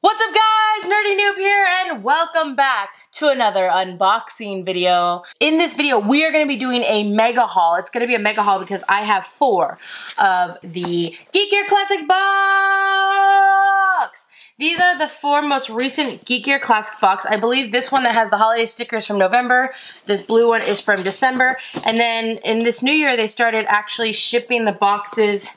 What's up guys, Nerdy Noob here and welcome back to another unboxing video. In this video, we are gonna be doing a mega haul. It's gonna be a mega haul because I have 4 of the Geek Gear Classic Box. These are the 4 most recent Geek Gear Classic Box. I believe this one that has the holiday stickers from November, this blue one is from December, and then in this new year, they started actually shipping the boxes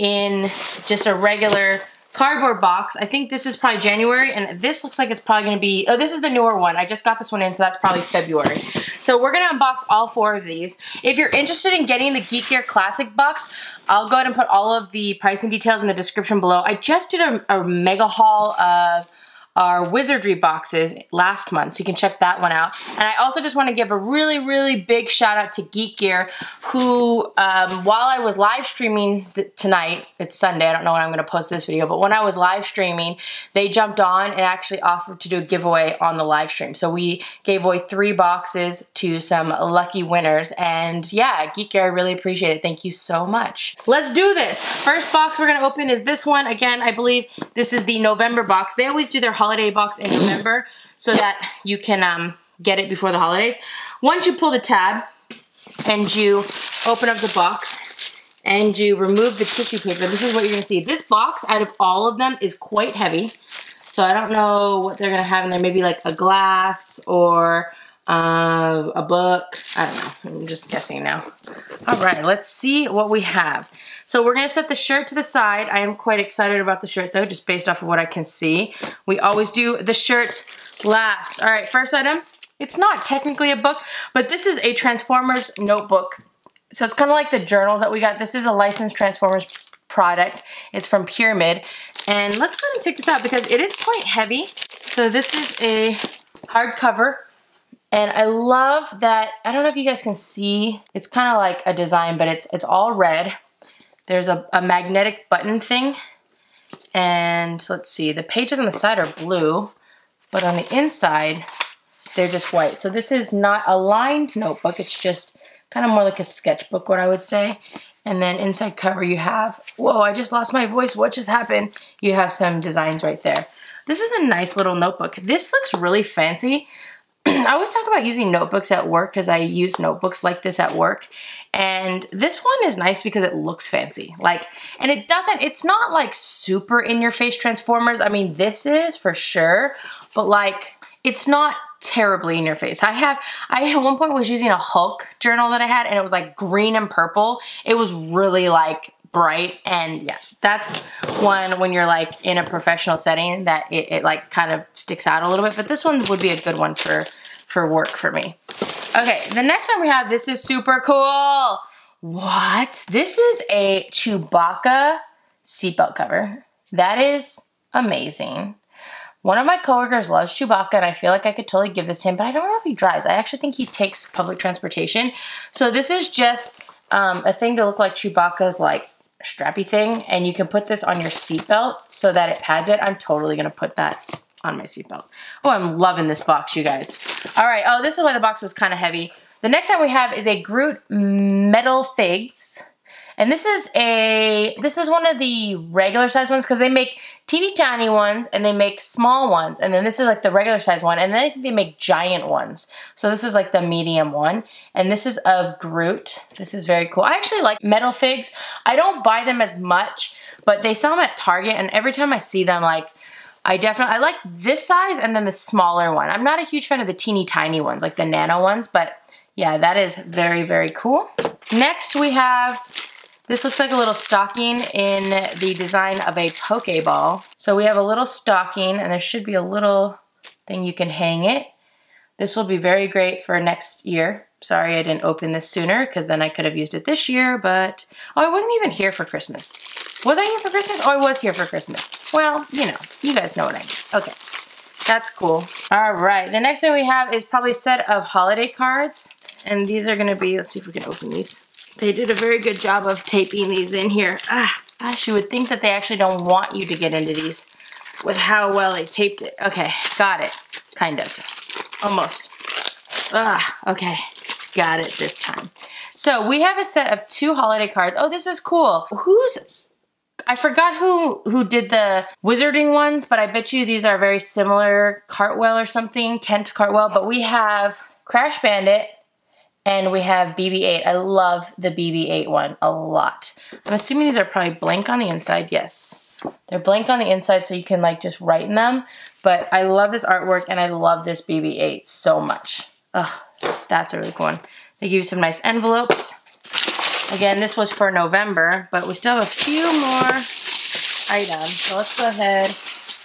in just a regular cardboard box. I think this is probably January, and this looks like it's probably gonna be, oh, this is the newer one. I just got this one in, so that's probably February. So we're gonna unbox all 4 of these. If you're interested in getting the Geek Gear Classic Box, I'll go ahead and put all of the pricing details in the description below. I just did a mega haul of our Wizardry boxes last month, so you can check that one out. And I also just want to give a really, really big shout out to Geek Gear, who, while I was live streaming tonight, it's Sunday, I don't know when I'm going to post this video, but when I was live streaming, they jumped on and actually offered to do a giveaway on the live stream. So we gave away 3 boxes to some lucky winners, and yeah, Geek Gear, I really appreciate it. Thank you so much. Let's do this. First box we're going to open is this one. Again, I believe this is the November box. They always do their holiday box in November so that you can get it before the holidays. Once you pull the tab and you open up the box and you remove the tissue paper, this is what you're gonna see. This box out of all of them is quite heavy, so I don't know what they're gonna have in there. Maybe like a glass or a book. I don't know, I'm just guessing now. All right, let's see what we have. So we're gonna set the shirt to the side. I am quite excited about the shirt though, just based off of what I can see. We always do the shirt last. All right, first item. It's not technically a book, but this is a Transformers notebook. So it's kind of like the journals that we got. This is a licensed Transformers product. It's from Pyramid. And let's go ahead and take this out because it is quite heavy. So this is a hardcover. And I love that, I don't know if you guys can see, it's kind of like a design, but it's all red. There's a magnetic button thing. And let's see, the pages on the side are blue, but on the inside, they're just white. So this is not a lined notebook, it's just kind of more like a sketchbook, what I would say. And then inside cover you have, whoa, I just lost my voice, what just happened? You have some designs right there. This is a nice little notebook. This looks really fancy. I always talk about using notebooks at work because I use notebooks like this at work, and this one is nice because it looks fancy. Like, and it doesn't, it's not like super in your face Transformers. I mean, this is for sure, but like, it's not terribly in your face. I at one point was using a Hulk journal that I had, and it was like green and purple. It was really like bright, and yeah, that's one when you're like in a professional setting that it like kind of sticks out a little bit, but this one would be a good one for work for me. Okay, the next one we have, this is super cool. What? This is a Chewbacca seatbelt cover. That is amazing. One of my coworkers loves Chewbacca, and I feel like I could totally give this to him, but I don't know if he drives. I actually think he takes public transportation. So this is just a thing to look like Chewbacca's like strappy thing, and you can put this on your seatbelt so that it pads it. I'm totally gonna put that on my seatbelt. Oh, I'm loving this box, you guys. All right, oh, this is why the box was kind of heavy. The next one we have is a Groot metal figs, and this is one of the regular size ones because they make teeny tiny ones and they make small ones, and then this is like the regular size one, and then I think they make giant ones. So this is like the medium one, and this is of Groot. This is very cool. I actually like metal figs. I don't buy them as much, but they sell them at Target, and every time I see them, like, I like this size and then the smaller one. I'm not a huge fan of the teeny tiny ones, like the nano ones, but yeah, that is very, very cool. Next we have, this looks like a little stocking in the design of a Pokeball. So we have a little stocking, and there should be a little thing you can hang it. This will be very great for next year. Sorry I didn't open this sooner because then I could have used it this year, but oh, I wasn't even here for Christmas. Was I here for Christmas? Oh, I was here for Christmas. Well, you know, you guys know what I mean. Okay, that's cool. All right, the next thing we have is probably a set of holiday cards, and these are gonna be, let's see if we can open these. They did a very good job of taping these in here. Ah, gosh, you would think that they actually don't want you to get into these with how well they taped it. Okay, got it. Kind of. Almost. Ah, okay. Got it this time. So we have a set of 2 holiday cards. Oh, this is cool. Who's I forgot who did the wizarding ones, but I bet you these are very similar. Cantwell or something, Kent Cantwell. But we have Crash Bandit and we have BB-8. I love the BB-8 one a lot. I'm assuming these are probably blank on the inside. Yes. They're blank on the inside so you can like just write in them. But I love this artwork and I love this BB-8 so much. Ugh, that's a really cool one. They give you some nice envelopes. Again, this was for November, but we still have a few more items. So let's go ahead,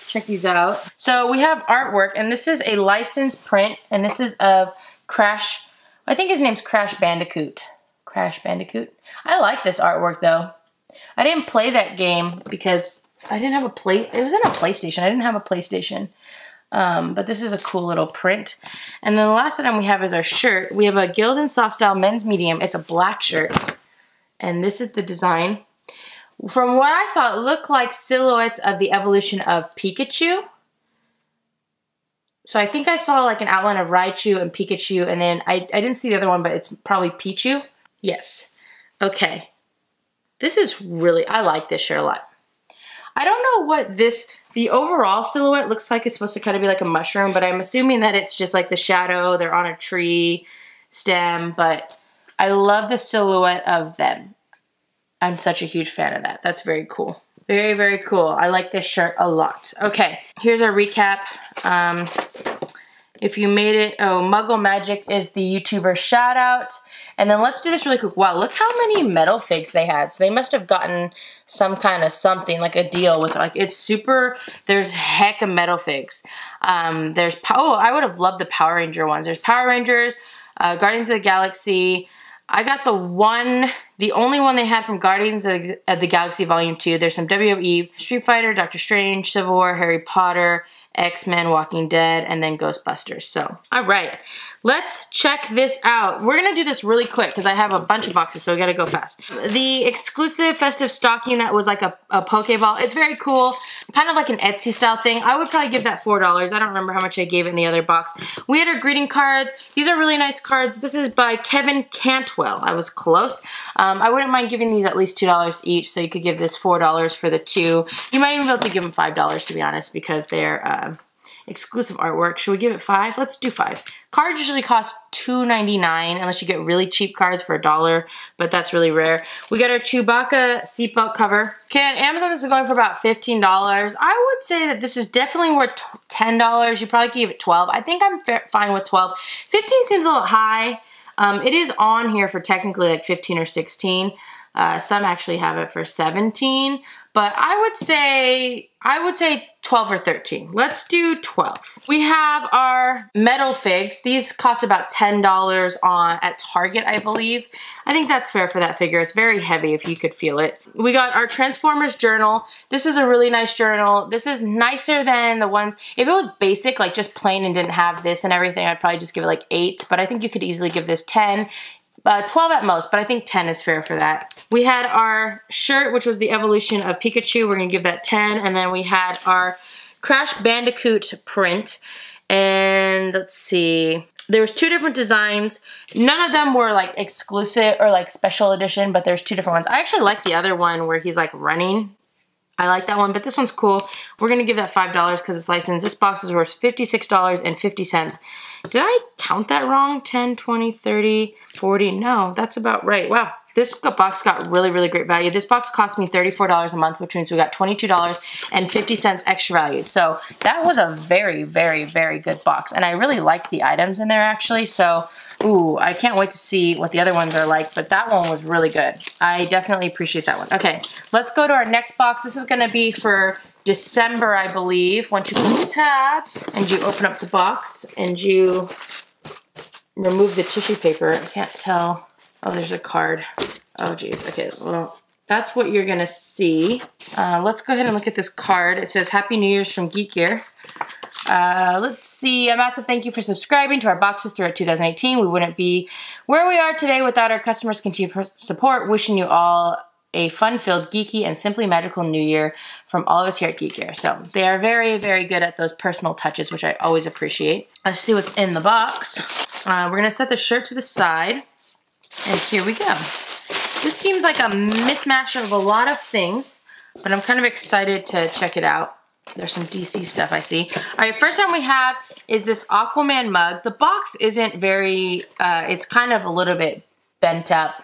check these out. So we have artwork, and this is a licensed print, and this is of Crash, I think his name's Crash Bandicoot. Crash Bandicoot. I like this artwork though. I didn't play that game because I didn't have a play, it was on a PlayStation. I didn't have a PlayStation. But this is a cool little print. And then the last item we have is our shirt. We have a Gildan Soft Style men's medium. It's a black shirt. And this is the design. From what I saw, it looked like silhouettes of the evolution of Pikachu. So I think I saw like an outline of Raichu and Pikachu, and then I didn't see the other one, but it's probably Pichu. Yes. Okay. This is really, I like this shirt a lot. I don't know what this, the overall silhouette looks like. It's supposed to kind of be like a mushroom, but I'm assuming that it's just like the shadow. They're on a tree stem, but I love the silhouette of them. I'm such a huge fan of that. That's very cool. Very, very cool. I like this shirt a lot. Okay, here's our recap. If you made it, oh, Muggle Magic is the YouTuber shout out. And then let's do this really quick. Wow, look how many metal figs they had. So they must have gotten some kind of something, like a deal with, like, it's super, there's heck of metal figs. There's, oh, I would have loved the Power Ranger ones. There's Power Rangers, Guardians of the Galaxy. I got the one, the only one they had from Guardians of the Galaxy Volume 2. There's some WWE, Street Fighter, Doctor Strange, Civil War, Harry Potter, X-Men, Walking Dead, and then Ghostbusters. So, all right, let's check this out. We're gonna do this really quick because I have a bunch of boxes, so we gotta go fast. The exclusive festive stocking that was like a Pokeball, it's very cool. Kind of like an Etsy style thing. I would probably give that $4. I don't remember how much I gave in the other box. We had our greeting cards. These are really nice cards. This is by Kevin Cantwell. I was close. I wouldn't mind giving these at least $2 each, so you could give this $4 for the two. You might even be able to give them $5, to be honest, because they're exclusive artwork. Should we give it $5? Let's do $5. Cards usually cost $2.99 unless you get really cheap cards for $1, but that's really rare. We got our Chewbacca seatbelt cover. Okay, on Amazon this is going for about $15. I would say that this is definitely worth $10. You probably could give it $12. I think I'm fine with $12. $15 seems a little high. It is on here for technically like $15 or $16. Some actually have it for $17, but I would say 12 or 13. Let's do 12. We have our metal figs. These cost about $10 at Target, I believe. I think that's fair for that figure. It's very heavy if you could feel it. We got our Transformers journal. This is a really nice journal. This is nicer than the ones, if it was basic, like just plain and didn't have this and everything, I'd probably just give it like 8, but I think you could easily give this 10. 12 at most, but I think 10 is fair for that. We had our shirt, which was the evolution of Pikachu. We're gonna give that 10. And then we had our Crash Bandicoot print. And let's see, there was 2 different designs. None of them were like exclusive or like special edition, but there's 2 different ones. I actually like the other one where he's like running. I like that one, but this one's cool. We're gonna give that $5 because it's licensed. This box is worth $56.50. Did I count that wrong? 10, 20, 30, 40, no, that's about right. Wow, this box got really, really great value. This box cost me $34 a month, which means we got $22.50 extra value. So that was a very, very, very good box. And I really liked the items in there actually. So, ooh, I can't wait to see what the other ones are like, but that one was really good. I definitely appreciate that one. Okay, let's go to our next box. This is gonna be for December, I believe. Once you pull the tab and you open up the box and you remove the tissue paper, I can't tell. Oh, there's a card. Oh geez, okay, well, that's what you're gonna see. Let's go ahead and look at this card. It says, Happy New Year's from Geek Gear. Let's see, a massive thank you for subscribing to our boxes throughout 2018. We wouldn't be where we are today without our customers' continued support. Wishing you all a fun-filled, geeky, and simply magical new year from all of us here at Geek Gear. So they are very, very good at those personal touches, which I always appreciate. Let's see what's in the box. We're gonna set the shirt to the side, and here we go. This seems like a mismatch of a lot of things. but I'm kind of excited to check it out. There's some DC stuff I see. All right, first one we have is this Aquaman mug. The box isn't very, it's kind of a little bit bent up.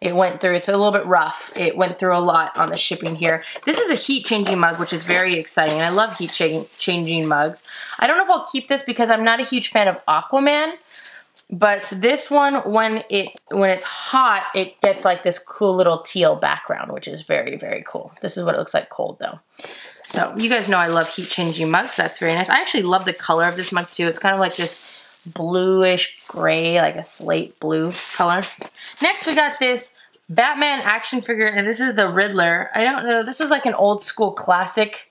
It went through, it's a little bit rough. It went through a lot on the shipping here. This is a heat changing mug, which is very exciting. I love heat changing mugs. I don't know if I'll keep this because I'm not a huge fan of Aquaman, but this one, when it's hot, it gets like this cool little teal background, which is very, very cool. This is what it looks like cold though. So you guys know I love heat changing mugs. That's very nice. I actually love the color of this mug too. It's kind of like this bluish gray, like a slate blue color. Next we got this Batman action figure, and this is the Riddler. I don't know, this is like an old school classic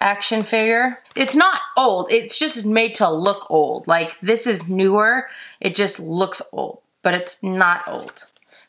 action figure. It's not old, it's just made to look old. Like this is newer, it just looks old, but it's not old.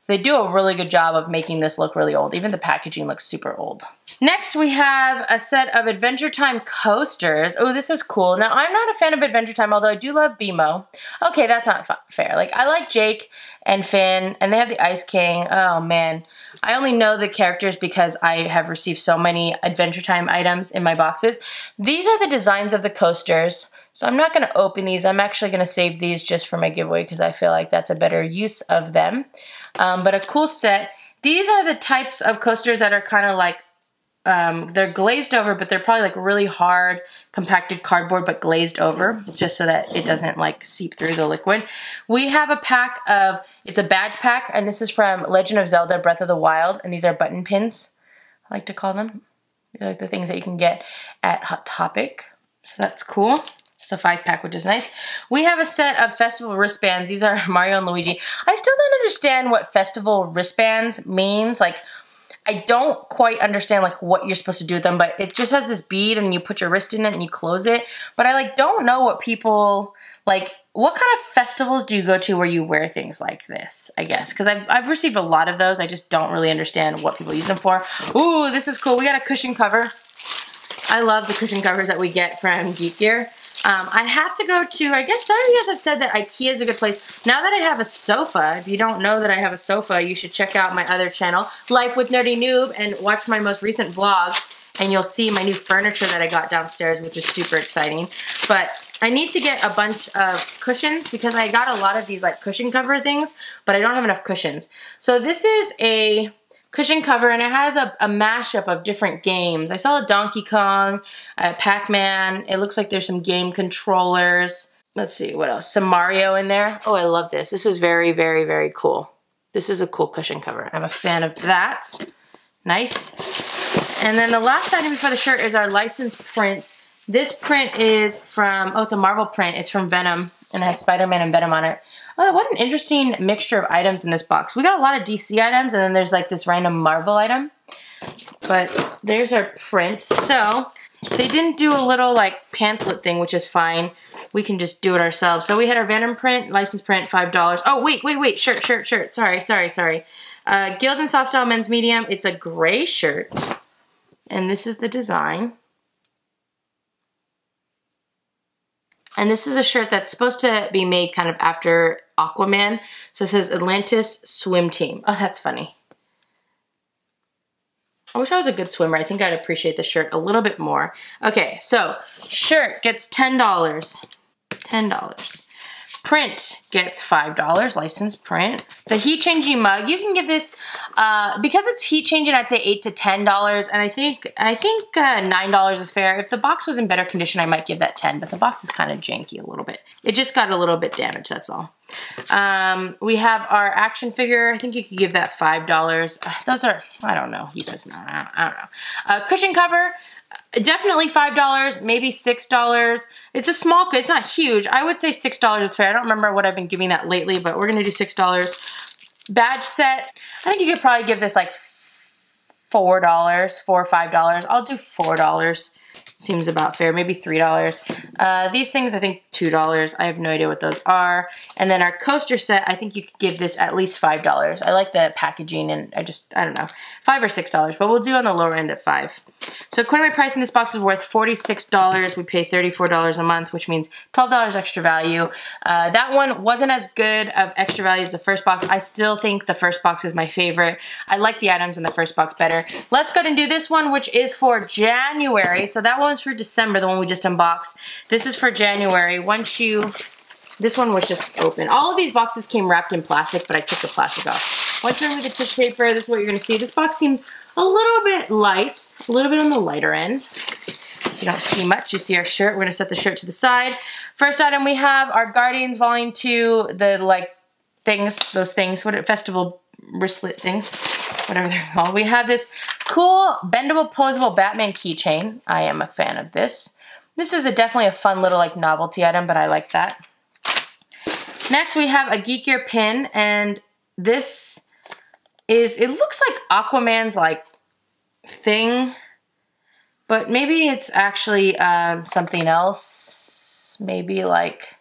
They do a really good job of making this look really old. Even the packaging looks super old. Next, we have a set of Adventure Time coasters. Oh, this is cool. Now, I'm not a fan of Adventure Time, although I do love BMO. Okay, that's not fair. Like, I like Jake and Finn, and they have the Ice King. Oh, man. I only know the characters because I have received so many Adventure Time items in my boxes. These are the designs of the coasters. So I'm not going to open these. I'm actually going to save these just for my giveaway because I feel like that's a better use of them. But a cool set. These are the types of coasters that are kind of like, they're glazed over, but they're probably like really hard compacted cardboard, but glazed over just so that it doesn't like seep through the liquid. We have a pack of, it's a badge pack, and this is from Legend of Zelda Breath of the Wild, and these are button pins, I like to call them. These are like the things that you can get at Hot Topic. So that's cool. It's a 5-pack, which is nice. We have a set of festival wristbands. These are Mario and Luigi. I still don't understand what festival wristbands means. Like, I don't quite understand like what you're supposed to do with them, but it just has this bead and you put your wrist in it and you close it. But I like don't know what people, like what kind of festivals do you go to where you wear things like this, I guess. Because I've received a lot of those. I just don't really understand what people use them for. Ooh, this is cool. We got a cushion cover. I love the cushion covers that we get from Geek Gear. I have to go to, I guess some of you guys have said that IKEA is a good place. Now that I have a sofa, if you don't know that I have a sofa, you should check out my other channel, Life with Nerdy Noob, and watch my most recent vlog, and you'll see my new furniture that I got downstairs, which is super exciting. But I need to get a bunch of cushions because I got a lot of these like cushion cover things, but I don't have enough cushions. So this is a cushion cover, and it has a mashup of different games. I saw a Donkey Kong, Pac-Man. It looks like there's some game controllers. Let's see, what else? Some Mario in there. Oh, I love this. This is very, very, very cool. This is a cool cushion cover. I'm a fan of that. Nice. And then the last item before the shirt is our licensed prints. This print is from, oh, it's a Marvel print. It's from Venom, and it has Spider-Man and Venom on it. Oh, what an interesting mixture of items in this box. We got a lot of DC items, and then there's like this random Marvel item. But there's our print. So they didn't do a little like pamphlet thing, which is fine. We can just do it ourselves. So we had our Venom print, license print, $5. Oh, wait, shirt. Sorry. Gildan Soft Style Men's Medium. It's a gray shirt. And this is the design. And this is a shirt that's supposed to be made kind of after Aquaman. So it says Atlantis Swim Team. Oh, that's funny. I wish I was a good swimmer. I think I'd appreciate the shirt a little bit more. Okay, so shirt gets $10. $10. Print gets $5, licensed print. The heat changing mug, you can give this, because it's heat changing, I'd say $8 to $10, and I think $9 is fair. If the box was in better condition, I might give that $10, but the box is kind of janky a little bit. It just got a little bit damaged, that's all. We have our action figure. I think you could give that $5. Those are, I don't know. He does not. I don't know. Cushion cover, definitely $5, maybe $6. It's a small, it's not huge. I would say $6 is fair. I don't remember what I've been giving that lately, but we're going to do $6. Badge set. I think you could probably give this like $4 or $5. I'll do $4. Seems about fair, maybe $3. These things, I think $2. I have no idea what those are. And then our coaster set, I think you could give this at least $5. I like the packaging and I don't know, $5 or $6, but we'll do on the lower end at $5. So according to my pricing, this box is worth $46. We pay $34 a month, which means $12 extra value. That one wasn't as good of extra value as the first box. I still think the first box is my favorite. I like the items in the first box better. Let's go ahead and do this one, which is for January. So that one for December, the one we just unboxed. This is for January. This one was just open. All of these boxes came wrapped in plastic, but I took the plastic off. Once you remove the tissue paper, this is what you're going to see. This box seems a little bit light, a little bit on the lighter end. You don't see much. You see our shirt. We're going to set the shirt to the side. First item we have our Guardians Volume 2, the like things, those things, what are festival wristlet things, whatever they're called. We have this cool bendable posable Batman keychain. I am a fan of this. This is definitely a fun little like novelty item, but I like that. Next we have a Geek Gear pin, and this is, it looks like Aquaman's like thing, but maybe it's actually something else. Maybe like,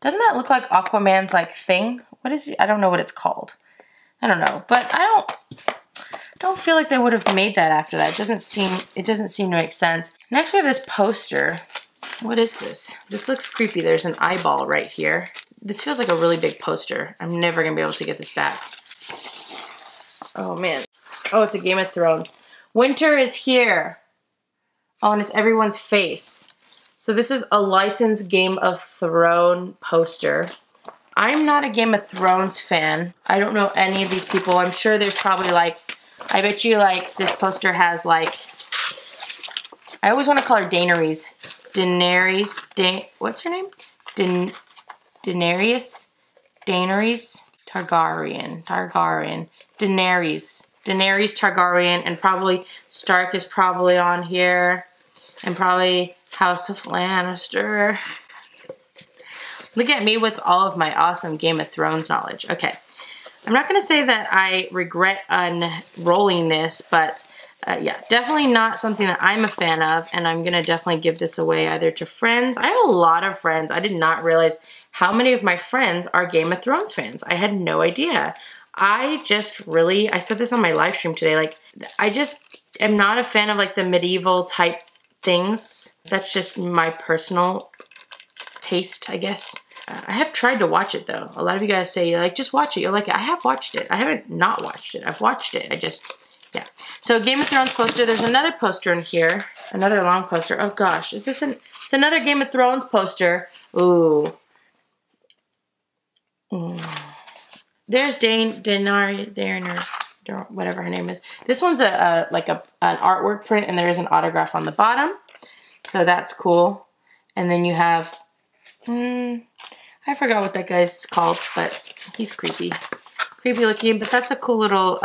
doesn't that look like Aquaman's like thing? What is it? I don't know what it's called. I don't know, but I don't feel like they would have made that after that. It doesn't seem to make sense. Next we have this poster. What is this? This looks creepy. There's an eyeball right here. This feels like a really big poster. I'm never gonna be able to get this back. Oh man. Oh, it's a Game of Thrones. Winter is here. Oh, and it's everyone's face. So this is a licensed Game of Thrones poster. I'm not a Game of Thrones fan. I don't know any of these people. I'm sure there's probably like, I bet you like this poster has like, I always want to call her Daenerys. What's her name? Daenerys? Daenerys? Targaryen. Daenerys Targaryen, and probably Stark is probably on here. And probably House of Lannister. Look at me with all of my awesome Game of Thrones knowledge. Okay, I'm not going to say that I regret unrolling this, but yeah, definitely not something that I'm a fan of, and I'm going to definitely give this away either to friends. I have a lot of friends. I did not realize how many of my friends are Game of Thrones fans. I had no idea. I just really, I said this on my live stream today, like, I just am not a fan of like the medieval type things. That's just my personal taste, I guess. I have tried to watch it though. A lot of you guys say like, just watch it, you'll like it. I have watched it. I haven't not watched it. I've watched it. I just, yeah. So Game of Thrones poster. There's another poster in here. Another long poster. Oh gosh, is this it's another Game of Thrones poster. Ooh. Ooh. There's Daenerys, whatever her name is. This one's an artwork print, and there is an autograph on the bottom. So that's cool. And then you have, I forgot what that guy's called, but he's creepy. Creepy looking, but that's a cool little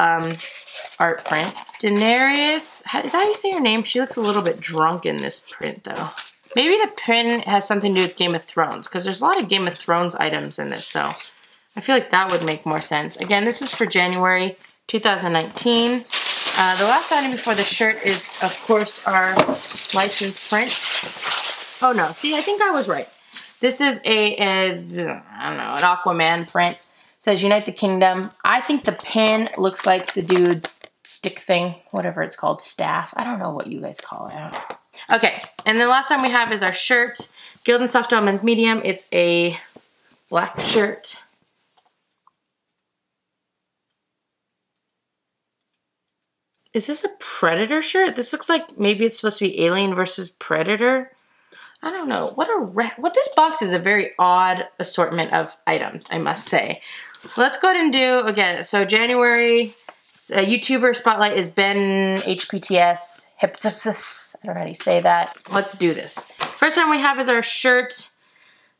art print. Daenerys, is that how you say her name? She looks a little bit drunk in this print, though. Maybe the print has something to do with Game of Thrones, because there's a lot of Game of Thrones items in this, so I feel like that would make more sense. Again, this is for January 2019. The last item before the shirt is, of course, our license print. Oh, no. See, I think I was right. This is an Aquaman print. It says, Unite the Kingdom. I think the pin looks like the dude's stick thing, whatever it's called, staff. I don't know what you guys call it. I don't know. Okay, and the last time we have is our shirt. Gildan Soft Style Men's Medium. It's a black shirt. Is this a Predator shirt? This looks like maybe it's supposed to be Alien vs. Predator. I don't know. What this box is a very odd assortment of items, I must say. Let's go ahead and do, again, so January, YouTuber Spotlight is Ben HPTS, Hiptipsis. I don't know how to say that. Let's do this. First item we have is our shirt.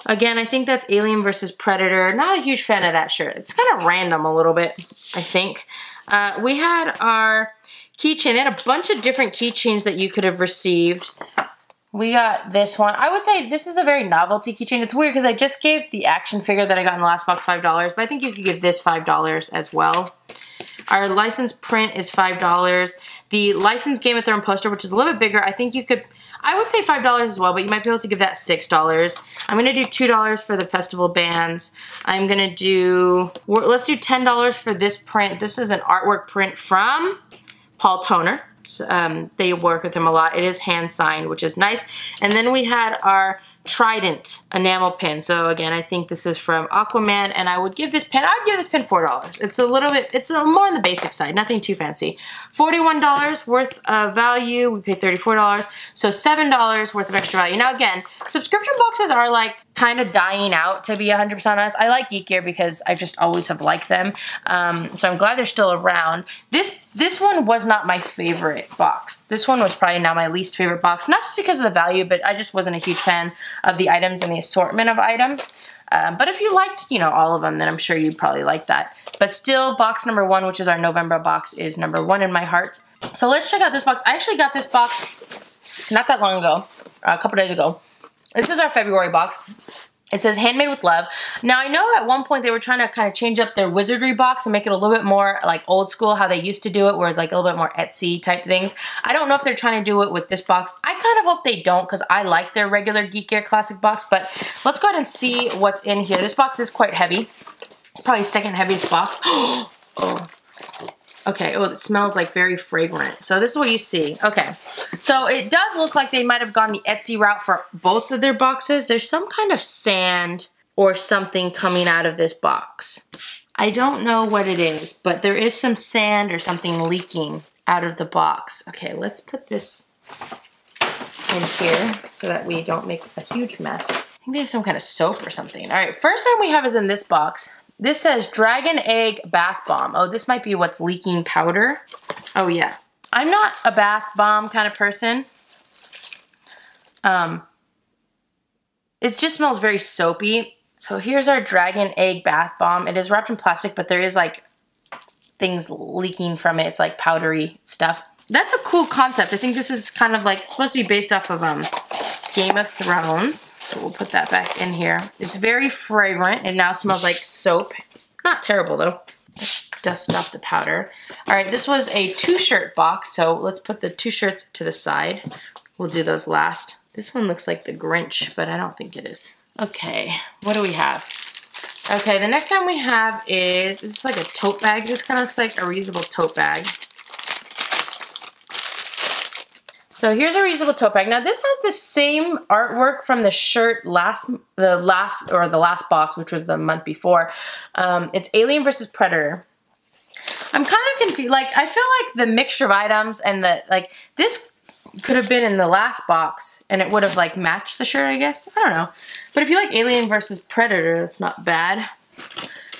Again, I think that's Alien vs. Predator. Not a huge fan of that shirt. It's kind of random a little bit, I think. We had our keychain. They had a bunch of different keychains that you could have received. We got this one. I would say this is a very novelty keychain. It's weird because I just gave the action figure that I got in the last box $5, but I think you could give this $5 as well. Our license print is $5. The licensed Game of Thrones poster, which is a little bit bigger, I think you could, I would say $5 as well, but you might be able to give that $6. I'm going to do $2 for the festival bands. I'm going to do, let's do $10 for this print. This is an artwork print from Paul Toner. They work with him a lot. It is hand signed, which is nice. And then we had our Trident enamel pin. So again, I think this is from Aquaman, and I would give this pin $4. It's a little bit, it's more on the basic side, nothing too fancy. $41 worth of value. We paid $34, so $7 worth of extra value. Now again, subscription boxes are like kind of dying out, to be 100% honest. I like Geek Gear because I just always have liked them. So I'm glad they're still around. This one was not my favorite box. This one was probably now my least favorite box, not just because of the value, but I just wasn't a huge fan of the items and the assortment of items. But if you liked, you know, all of them, then I'm sure you'd probably like that. But still, box number one, which is our November box, is number one in my heart. So let's check out this box. I actually got this box not that long ago, a couple days ago. This is our February box. It says Handmade with Love. Now I know at one point they were trying to kind of change up their Wizardry box and make it a little bit more like old school, how they used to do it, whereas like a little bit more Etsy type things. I don't know if they're trying to do it with this box. I kind of hope they don't, because I like their regular Geek Gear Classic box, but let's go ahead and see what's in here. This box is quite heavy. Probably second heaviest box. Oh. Okay, oh, it smells like very fragrant. So this is what you see. Okay, so it does look like they might have gone the Etsy route for both of their boxes. There's some kind of sand or something coming out of this box. I don't know what it is, but there is some sand or something leaking out of the box. Okay, let's put this in here so that we don't make a huge mess. I think they have some kind of soap or something. All right, first item we have is in this box. This says Dragon Egg Bath Bomb. Oh, this might be what's leaking powder. Oh yeah. I'm not a bath bomb kind of person. It just smells very soapy. So here's our Dragon Egg Bath Bomb. It is wrapped in plastic, but there is like things leaking from it. It's like powdery stuff. That's a cool concept. I think this is kind of like, it's supposed to be based off of Game of Thrones. So we'll put that back in here. It's very fragrant. It now smells like soap. Not terrible though. Let's dust off the powder. All right, this was a two-shirt box. So let's put the two shirts to the side. We'll do those last. This one looks like the Grinch, but I don't think it is. Okay, what do we have? Okay, the next one we have is, this is like a tote bag. This kind of looks like a reusable tote bag. So here's a reusable tote bag. Now this has the same artwork from the shirt the last box, which was the month before. It's Alien vs. Predator. I'm kind of confused. Like, I feel like the mixture of items and the, like, this could have been in the last box and it would have like matched the shirt, I guess. I don't know. But if you like Alien vs. Predator, that's not bad.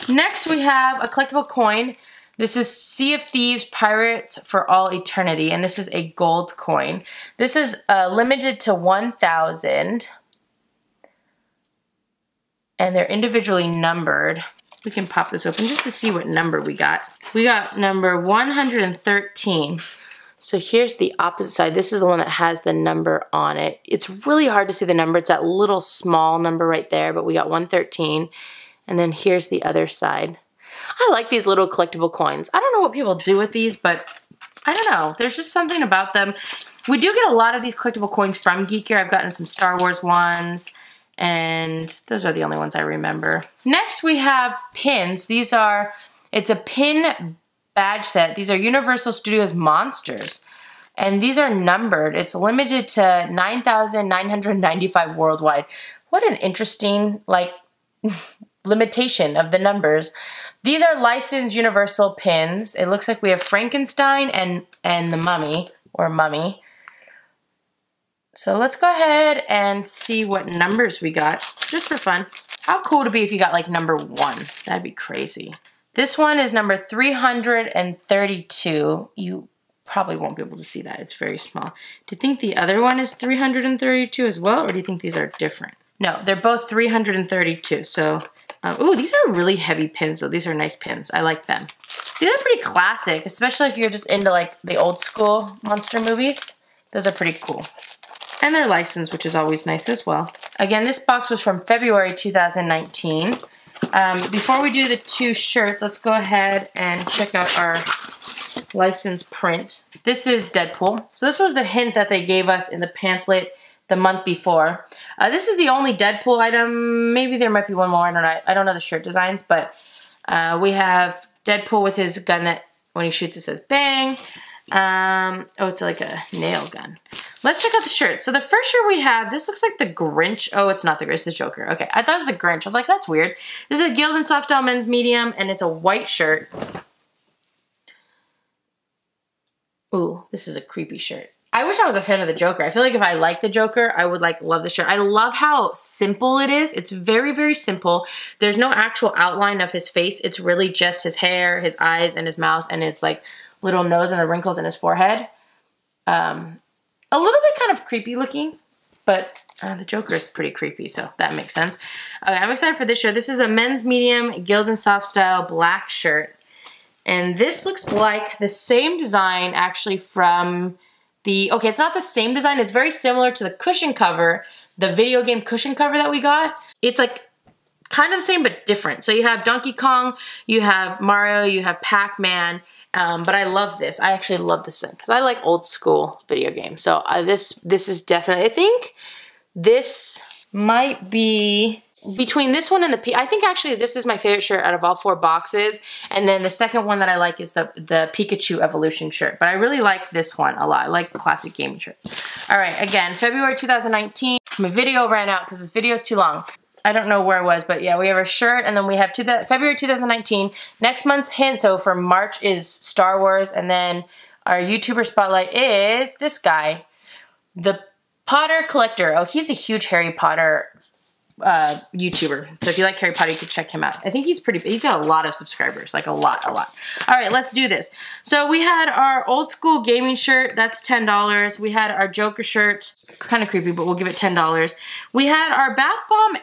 Next we have a collectible coin. This is Sea of Thieves Pirates for All Eternity, and this is a gold coin. This is limited to 1,000, and they're individually numbered. We can pop this open just to see what number we got. We got number 113. So here's the opposite side. This is the one that has the number on it. It's really hard to see the number. It's that little small number right there, but we got 113, and then here's the other side. I like these little collectible coins. I don't know what people do with these, but I don't know. There's just something about them. We do get a lot of these collectible coins from Geek Gear. I've gotten some Star Wars ones, and those are the only ones I remember. Next, we have pins. These are, it's a pin badge set. These are Universal Studios Monsters, and these are numbered. It's limited to 9,995 worldwide. What an interesting, like, limitation of the numbers. These are licensed Universal pins. It looks like we have Frankenstein and the Mummy, or Mummy. So let's go ahead and see what numbers we got, just for fun. How cool would it be if you got like number one? That'd be crazy. This one is number 332. You probably won't be able to see that. It's very small. Do you think the other one is 332 as well, or do you think these are different? No, they're both 332, so... Ooh, these are really heavy pins though. These are nice pins. I like them. These are pretty classic, especially if you're just into like the old school monster movies. Those are pretty cool. And they're licensed, which is always nice as well. Again, this box was from February 2019. Before we do the two shirts, let's go ahead and check out our licensed print. This is Deadpool. So this was the hint that they gave us in the pamphlet the month before. This is the only Deadpool item. Maybe there might be one more. I don't know the shirt designs, but we have Deadpool with his gun that when he shoots it says bang. Oh, it's like a nail gun. Let's check out the shirt. So the first shirt we have, this looks like the Grinch. Oh, it's not the Grinch, it's the Joker. Okay, I thought it was the Grinch. I was like, that's weird. This is a Gildan Soft Style men's medium, and it's a white shirt. Ooh, this is a creepy shirt. I wish I was a fan of the Joker. I feel like if I liked the Joker, I would like love the shirt. I love how simple it is. It's very, very simple. There's no actual outline of his face. It's really just his hair, his eyes, and his mouth, and his like little nose and the wrinkles in his forehead. A little bit kind of creepy looking, but the Joker is pretty creepy, so that makes sense. Okay, I'm excited for this shirt. This is a men's medium Gildan Soft Style black shirt. And this looks like the same design actually from the, okay, it's not the same design. It's very similar to the cushion cover, the video game cushion cover that we got. It's like kind of the same, but different. So you have Donkey Kong, you have Mario, you have Pac-Man, but I love this. I actually love this thing because I like old school video games. So this is definitely, I think this might be, between this one and the, I think actually this is my favorite shirt out of all four boxes. And then the second one that I like is the Pikachu Evolution shirt. But I really like this one a lot. I like classic gaming shirts. All right, again, February 2019. My video ran out because this video is too long. I don't know where it was, but yeah, we have our shirt, and then we have February 2019. Next month's hint, so for March is Star Wars, and then our YouTuber spotlight is this guy, the Potter Collector. Oh, he's a huge Harry Potter YouTuber. So if you like Harry Potter, you could check him out. I think he's pretty big. He's got a lot of subscribers, like a lot. All right, let's do this. So we had our old school gaming shirt. That's $10. We had our Joker shirt. Kind of creepy, but we'll give it $10. We had our bath bomb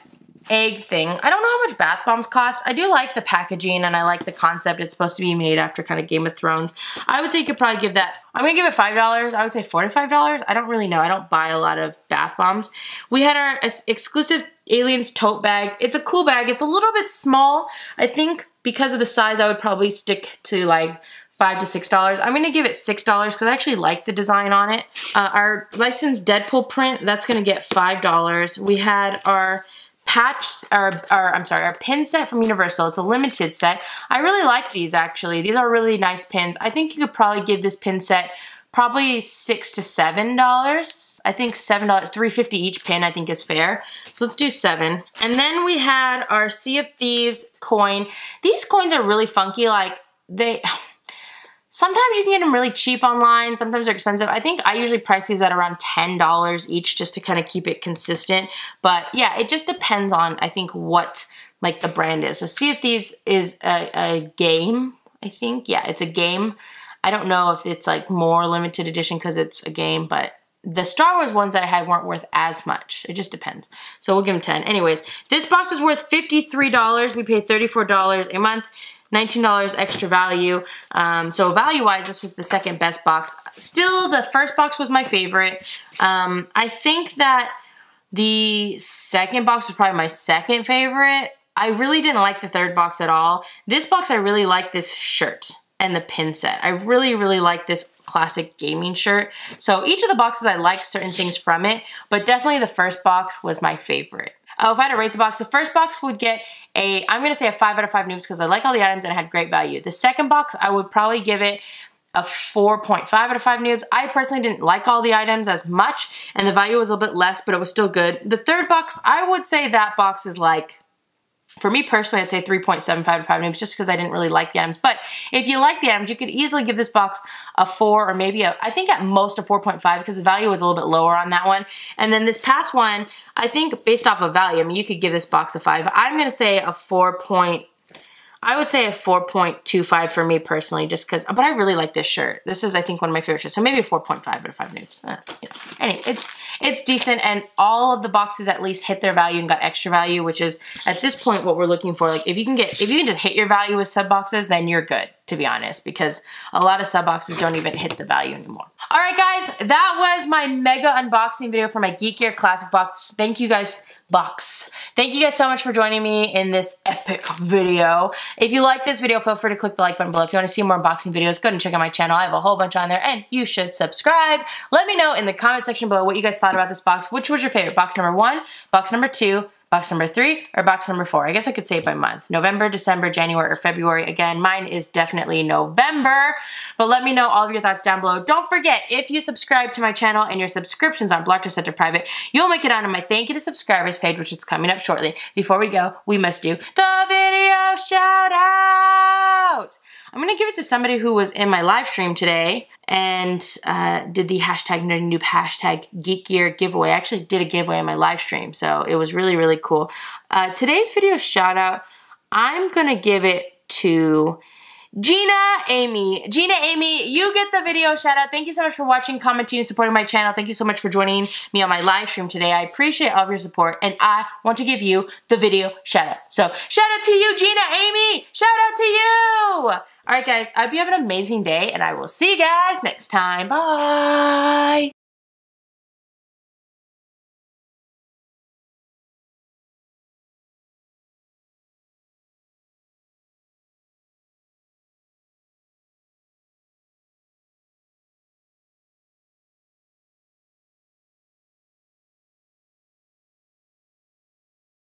egg thing. I don't know how much bath bombs cost. I do like the packaging and I like the concept. It's supposed to be made after kind of Game of Thrones. I would say you could probably give that, I'm gonna give it $5. I would say $4 to $5. I don't really know. I don't buy a lot of bath bombs. We had our exclusive Aliens tote bag. It's a cool bag. It's a little bit small. I think because of the size, I would probably stick to like $5 to $6. I'm gonna give it $6 because I actually like the design on it. Our licensed Deadpool print, that's gonna get $5. We had our our pin set from Universal. It's a limited set. I really like these actually. These are really nice pins. I think you could probably give this pin set probably $6 to $7. I think $7, $3.50 each pin I think is fair. So let's do $7. And then we had our Sea of Thieves coin. These coins are really funky. Like they, sometimes you can get them really cheap online. Sometimes they're expensive. I think I usually price these at around $10 each just to kind of keep it consistent. But yeah, it just depends on, I think, what like the brand is. So Sea of Thieves is a game, I think. Yeah, it's a game. I don't know if it's like more limited edition because it's a game, but the Star Wars ones that I had weren't worth as much. It just depends. So we'll give them 10. Anyways, this box is worth $53. We paid $34 a month. $19 extra value. So value-wise, this was the second best box. Still, the first box was my favorite. I think that the second box was probably my second favorite. I really didn't like the third box at all. This box, I really like this shirt and the pin set. I really, really like this classic gaming shirt. So each of the boxes, I like certain things from it, but definitely the first box was my favorite. Oh, if I had to rate the box, the first box would get a, I'm going to say a 5 out of 5 noobs because I like all the items and it had great value. The second box, I would probably give it a 4.5 out of 5 noobs. I personally didn't like all the items as much and the value was a little bit less, but it was still good. The third box, I would say that box is like, for me personally, I'd say 3.75 out of 5 noobs just because I didn't really like the items. But if you like the items, you could easily give this box a 4 or maybe a, I think at most a 4.5 because the value was a little bit lower on that one. And then this past one, I think based off of value, I mean, you could give this box a 5. I'm going to say a 4. I would say a 4.25 for me personally, just because, but I really like this shirt. This is, I think, one of my favorite shirts. So maybe a 4.5 out of 5 noobs. You know. Anyway, it's decent, and all of the boxes at least hit their value and got extra value, which is at this point what we're looking for. Like if you can just hit your value with sub boxes, then you're good, to be honest, because a lot of sub boxes don't even hit the value anymore. All right, guys, that was my mega unboxing video for my Geek Gear Classic Box. Thank you guys box. Thank you guys so much for joining me in this epic video. If you like this video, feel free to click the like button below. If you want to see more unboxing videos, go ahead and check out my channel. I have a whole bunch on there, and you should subscribe. Let me know in the comment section below what you guys thought about this box. Which was your favorite? Box number 1, box number 2, box number 3, or box number 4. I guess I could say it by month. November, December, January, or February. Again, mine is definitely November. But let me know all of your thoughts down below. Don't forget, if you subscribe to my channel and your subscriptions on Blocked are set to private, you'll make it onto my Thank You to Subscribers page, which is coming up shortly. Before we go, we must do the video shout out. I'm gonna give it to somebody who was in my live stream today and did the hashtag nerdy noob, hashtag geek gear giveaway. I actually did a giveaway in my live stream, so it was really, really cool. Today's video shout out, I'm gonna give it to Gina Amy. Gina Amy, you get the video shout out. Thank you so much for watching, commenting, and supporting my channel. Thank you so much for joining me on my live stream today. I appreciate all of your support, and I want to give you the video shout out. So shout out to you, Gina Amy. Shout out to you. All right, guys, I hope you have an amazing day, and I will see you guys next time. Bye.